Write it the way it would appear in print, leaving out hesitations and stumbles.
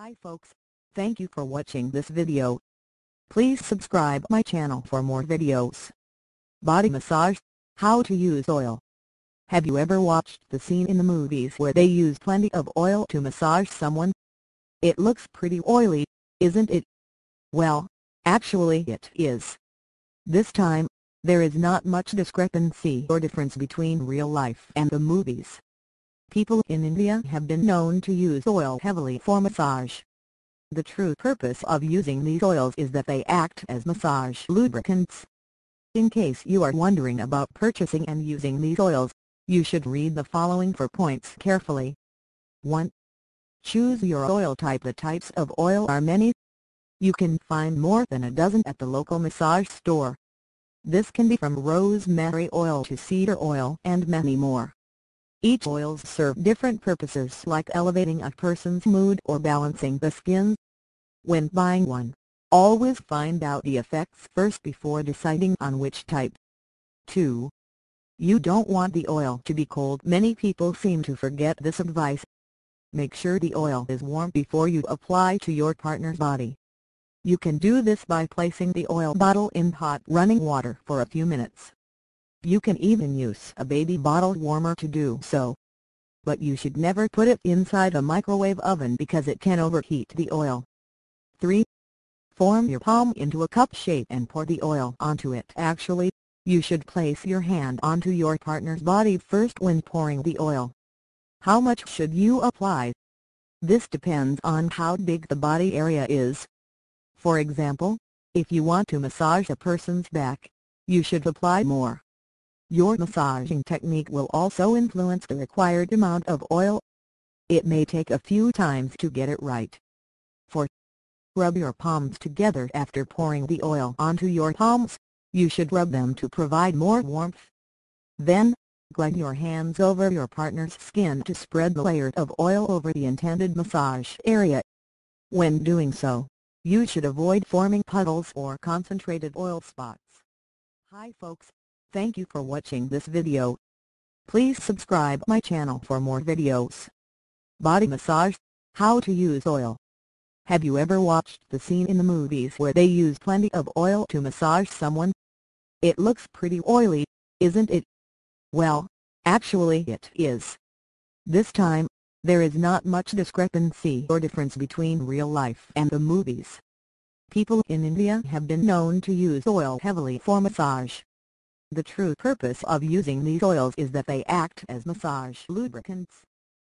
Hi folks, thank you for watching this video. Please subscribe my channel for more videos. Body massage, how to use oil. Have you ever watched the scene in the movies where they use plenty of oil to massage someone? It looks pretty oily, isn't it? Well, actually it is. This time, there is not much discrepancy or difference between real life and the movies. People in India have been known to use oil heavily for massage. The true purpose of using these oils is that they act as massage lubricants. In case you are wondering about purchasing and using these oils, you should read the following 4 points carefully. 1. Choose your oil type. The types of oil are many. You can find more than a dozen at the local massage store. This can be from rosemary oil to cedar oil and many more. Each oils serve different purposes like elevating a person's mood or balancing the skin. When buying one, always find out the effects first before deciding on which type. 2. You don't want the oil to be cold. Many people seem to forget this advice. Make sure the oil is warm before you apply to your partner's body. You can do this by placing the oil bottle in hot running water for a few minutes. You can even use a baby bottle warmer to do so. But you should never put it inside a microwave oven because it can overheat the oil. 3. Form your palm into a cup shape and pour the oil onto it. Actually, you should place your hand onto your partner's body first when pouring the oil. How much should you apply? This depends on how big the body area is. For example, if you want to massage a person's back, you should apply more. Your massaging technique will also influence the required amount of oil. It may take a few times to get it right. 4. Rub your palms together. After pouring the oil onto your palms, you should rub them to provide more warmth. Then, glide your hands over your partner's skin to spread the layer of oil over the intended massage area. When doing so, you should avoid forming puddles or concentrated oil spots. Hi folks. Thank you for watching this video. Please subscribe my channel for more videos. Body massage, how to use oil. Have you ever watched the scene in the movies where they use plenty of oil to massage someone? It looks pretty oily, isn't it? Well, actually it is. This time, there is not much discrepancy or difference between real life and the movies. People in India have been known to use oil heavily for massage. The true purpose of using these oils is that they act as massage lubricants.